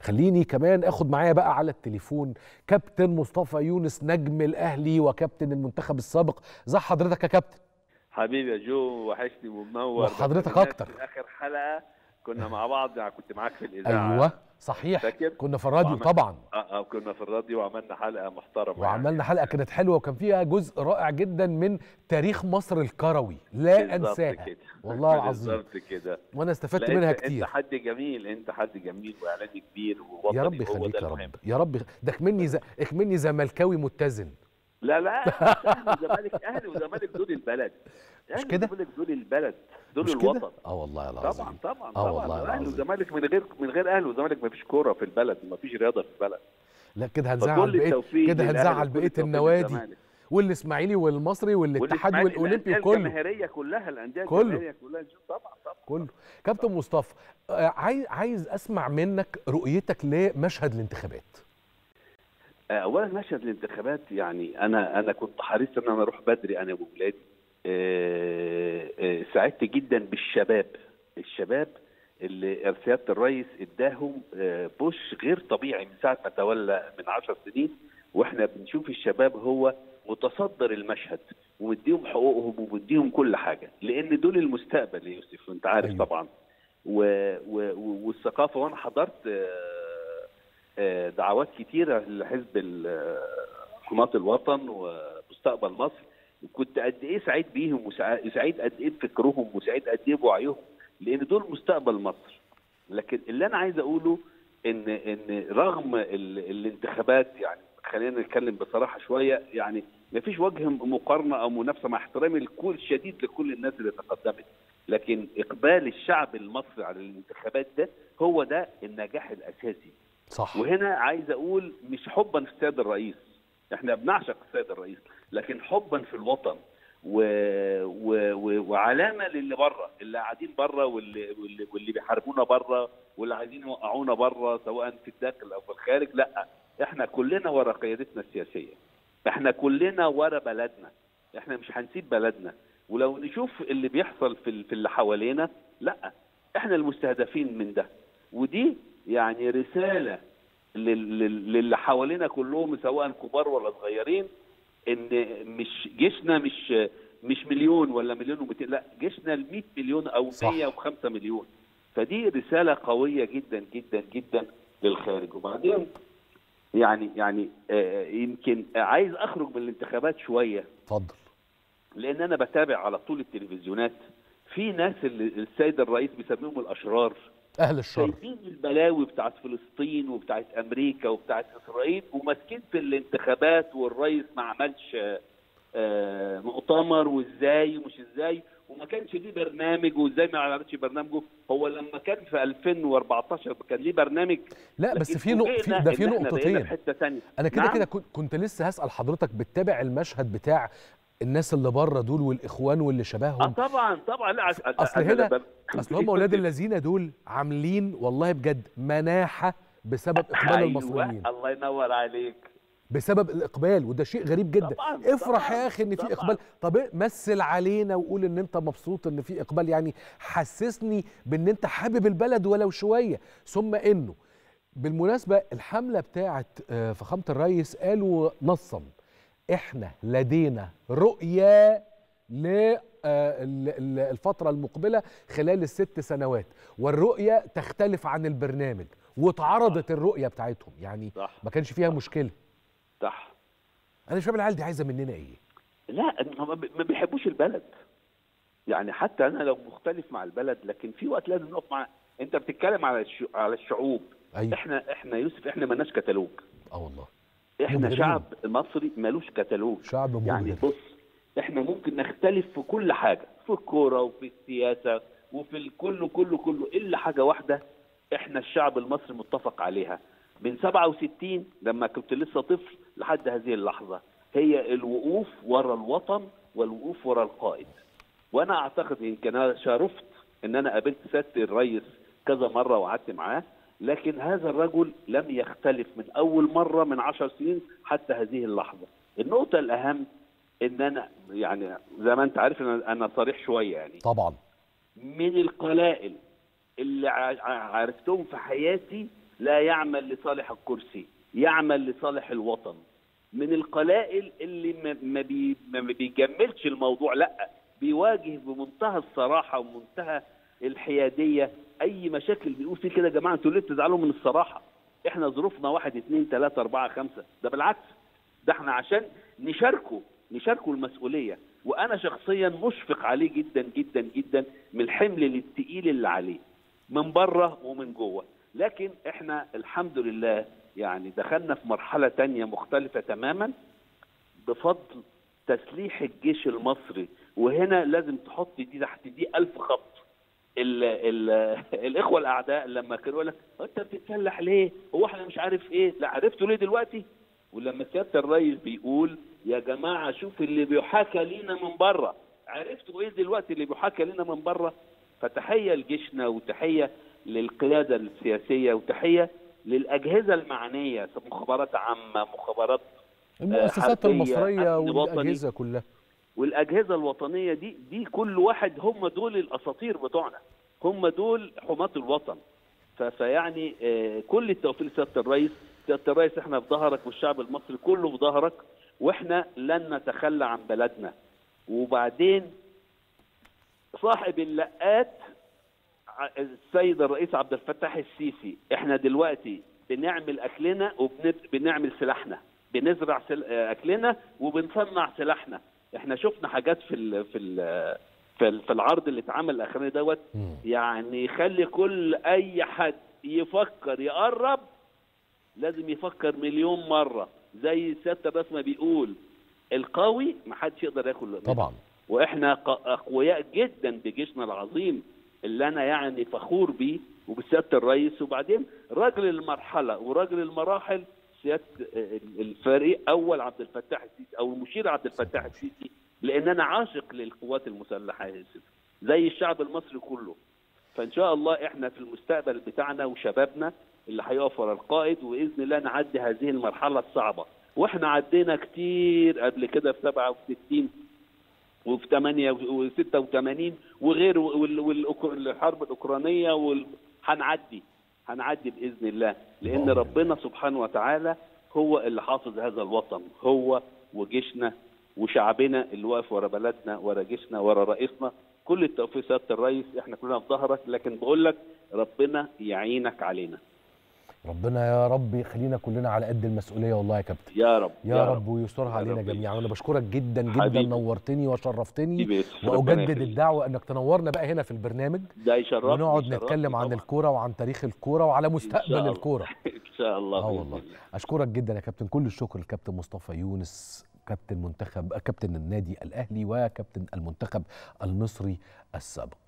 خليني كمان اخد معايا بقى على التليفون كابتن مصطفى يونس نجم الاهلي وكابتن المنتخب السابق. ازي حضرتك يا كابتن؟ حبيبي يا جو، وحشتني ومنور. وحضرتك اكتر. في اخر حلقه كنا مع بعض، كنت معاك في الاذاعه. ايوه صحيح، كنا في الراديو طبعا. كنا في الراديو وعملنا حلقه محترمه، وعملنا حلقه كانت حلوه وكان فيها جزء رائع جدا من تاريخ مصر الكروي، لا انساها والله العظيم. بالظبط كده، وانا استفدت منها كتير. انت حد جميل، انت حد جميل واعلامي كبير ووطني. يا رب يخليك يا رب، يا رب ده اكملني زملكاوي متزن. لا لا، الزمالك اهلي وزمالك دول البلد، مش كده؟ دول البلد، دول الوطن. اه والله العظيم. طبعا طبعا طبعا. الاهلي والزمالك من غير اهلي وزمالك ما فيش كوره في البلد، ما فيش رياضه في البلد. لا كده هنزعل بقيه، كده هنزعل بقيه النوادي والاسماعيلي والمصري والاتحاد والاولمبي كله. الجماهيريه كلها، الانديه الجماهيريه كلها. طبعا طبعا كله. كابتن مصطفى، عايز اسمع منك رؤيتك لمشهد الانتخابات. اولا مشهد الانتخابات، يعني انا كنت حريص ان انا اروح بدري انا واولادي. سعدت جدا بالشباب، اللي سياده الرئيس اداهم بوش غير طبيعي من ساعه ما تولى من 10 سنين، واحنا بنشوف الشباب هو متصدر المشهد ومديهم حقوقهم ومديهم كل حاجه، لان دول المستقبل يا يوسف وانت عارف. أيوة. طبعا. والثقافه، وانا حضرت دعوات كتيره لحزب حماة الوطن ومستقبل مصر، كنت قد ايه سعيد بيهم وسعيد قد ايه بفكرهم وسعيد قد ايه بوعيهم، لان دول مستقبل مصر. لكن اللي انا عايز اقوله ان رغم الانتخابات، يعني خلينا نتكلم بصراحه شويه، يعني ما فيش وجه مقارنه او منافسه، مع احترامي الكل شديد لكل الناس اللي تقدمت، لكن اقبال الشعب المصري على الانتخابات ده هو ده النجاح الاساسي. صح. وهنا عايز اقول مش حبا في السيد الرئيس، احنا بنعشق السيد الرئيس، لكن حبا في الوطن وعلامه للي بره، اللي قاعدين بره واللي بيحاربونا بره واللي عايزين يوقعونا بره، سواء في الداخل او في الخارج. لا، احنا كلنا ورا قيادتنا السياسيه، احنا كلنا ورا بلدنا، احنا مش هنسيب بلدنا. ولو نشوف اللي بيحصل في اللي حوالينا، لا احنا المستهدفين من ده. ودي يعني رساله للي حوالينا كلهم، سواء كبار ولا صغيرين، ان مش جيشنا مش مليون ولا مليون و200، لا جيشنا ال 100 مليون او 105 مليون. فدي رساله قويه جدا جدا جدا للخارج. وبعدين يعني يمكن عايز اخرج من الانتخابات شويه. اتفضل. لان انا بتابع على طول التلفزيونات، في ناس السيد الرئيس بيسميهم الاشرار، اهل الشر، شايفين البلاوي بتاعت فلسطين وبتاعت امريكا وبتاعت اسرائيل، وماسكين في الانتخابات والرئيس ما عملش مؤتمر، وازاي ومش ازاي، وما كانش ليه برنامج، وازاي ما عملش برنامجه. هو لما كان في 2014 كان ليه برنامج. لا بس في نقطه، ده في نقطتين. انا كده كده كنت لسه هسال حضرتك، بتتابع المشهد بتاع الناس اللي بره دول والاخوان واللي شبههم؟ طبعا طبعا. لا اصل هم اولاد الذين دول عاملين والله بجد مناحه بسبب اقبال المصريين. الله ينور عليك. بسبب الاقبال، وده شيء غريب جدا. طبعاً افرح طبعاً يا اخي ان في اقبال. طب مثل علينا وقول ان انت مبسوط ان في اقبال، يعني حسسني بان انت حابب البلد ولو شويه. ثم انه بالمناسبه الحمله بتاعت فخامه الرئيس قالوا نصا احنا لدينا رؤيه للفتره المقبله خلال ال6 سنوات، والرؤيه تختلف عن البرنامج، واتعرضت الرؤيه بتاعتهم، يعني ما كانش فيها مشكله. صح. انا مش فاهم العيال دي عايزه مننا ايه؟ لا ما بيحبوش البلد، يعني حتى انا لو مختلف مع البلد، لكن في وقت لازم نقف مع. انت بتتكلم على الشعوب. أيوة. احنا يوسف احنا مالناش كتالوج. اه والله احنا شعب مصري مالوش كتالوج، شعب يعني بص احنا ممكن نختلف في كل حاجه، في الكوره وفي السياسه وفي الكله كله كله، الا حاجه واحده احنا الشعب المصري متفق عليها من 67 لما كنت لسه طفل لحد هذه اللحظه، هي الوقوف ورا الوطن والوقوف ورا القائد. وانا اعتقد ان كان شرفت ان انا قابلت سياده الرئيس كذا مره وقعدت معاه، لكن هذا الرجل لم يختلف من أول مرة من 10 سنين حتى هذه اللحظة. النقطة الأهم إن أنا يعني زي ما أنت عارف أنا صريح شوية، يعني طبعا من القلائل اللي عرفتهم في حياتي لا يعمل لصالح الكرسي، يعمل لصالح الوطن. من القلائل اللي ما بيجملش الموضوع، لا بيواجه بمنتهى الصراحه ومنتهى الحياديه اي مشاكل، بيقول فيه كده يا جماعه انتوا ليه بتزعلوا من الصراحه؟ احنا ظروفنا 1 2 3 4 5، ده بالعكس ده احنا عشان نشاركوا المسؤوليه. وانا شخصيا مشفق عليه جدا جدا جدا من الحمل الثقيل اللي عليه من بره ومن جوه، لكن احنا الحمد لله يعني دخلنا في مرحله ثانيه مختلفه تماما بفضل تسليح الجيش المصري، وهنا لازم تحط دي تحت دي 1000 خط. الاخوه الاعداء لما كانوا يقول لك انت بتتسلح ليه؟ هو احنا مش عارف ايه؟ لا عرفتوا ليه دلوقتي؟ ولما سياده الرئيس بيقول يا جماعه شوف اللي بيحاكى لينا من بره، عرفتوا ايه دلوقتي اللي بيحاكى لينا من بره؟ فتحيه لجيشنا وتحيه للقياده السياسيه وتحيه للاجهزه المعنيه، مخابرات عامه، مخابرات المؤسسات المصريه والاجهزه كلها والاجهزه الوطنيه دي كل واحد، هم دول الاساطير بتوعنا، هم دول حماة الوطن. فيعني كل التوفيق لسياده الرئيس. سياده الرئيس احنا في ظهرك والشعب المصري كله في ظهرك، واحنا لن نتخلى عن بلدنا. وبعدين صاحب اللقات السيد الرئيس عبد الفتاح السيسي، احنا دلوقتي بنعمل اكلنا وبنعمل سلاحنا، بنزرع اكلنا وبنصنع سلاحنا. احنا شفنا حاجات في العرض اللي اتعمل الاخراني دوت، يعني يخلي كل اي حد يفكر يقرب لازم يفكر مليون مره، زي سياده الرئيس ما بيقول القوي محدش يقدر ياكل طبعا، واحنا اقوياء جدا بجيشنا العظيم اللي انا يعني فخور بيه وبسياده الرئيس. وبعدين راجل المرحله وراجل المراحل سياده الفريق اول عبد الفتاح السيسي او المشير عبد الفتاح السيسي، لان انا عاشق للقوات المسلحه زي الشعب المصري كله. فان شاء الله احنا في المستقبل بتاعنا وشبابنا اللي هيقف ورا القائد، واذن الله نعدي هذه المرحله الصعبه، واحنا عدينا كتير قبل كده في 67 وفي 86 وغير والحرب الاوكرانيه هنعدي باذن الله، لان ربنا سبحانه وتعالى هو اللي حافظ هذا الوطن، هو وجيشنا وشعبنا اللي واقف ورا بلدنا ورا جيشنا ورا رئيسنا. كل التوفيق سياده الرئيس، احنا كلنا في ظهرك، لكن بقول لك ربنا يعينك علينا. ربنا يا رب يخلينا كلنا على قد المسؤوليه والله يا كابتن، يا رب يا رب ويسترها علينا جميعا. وانا بشكرك جدا جدا، نورتني وشرفتني، واجدد الدعوه انك تنورنا بقى هنا في البرنامج ده، يشرفنا ونقعد نتكلم عن الكوره وعن تاريخ الكوره وعلى مستقبل الكوره ان شاء الله. والله اشكرك جدا يا كابتن، كل الشكر لكابتن مصطفى يونس كابتن النادي الاهلي وكابتن المنتخب المصري السابق.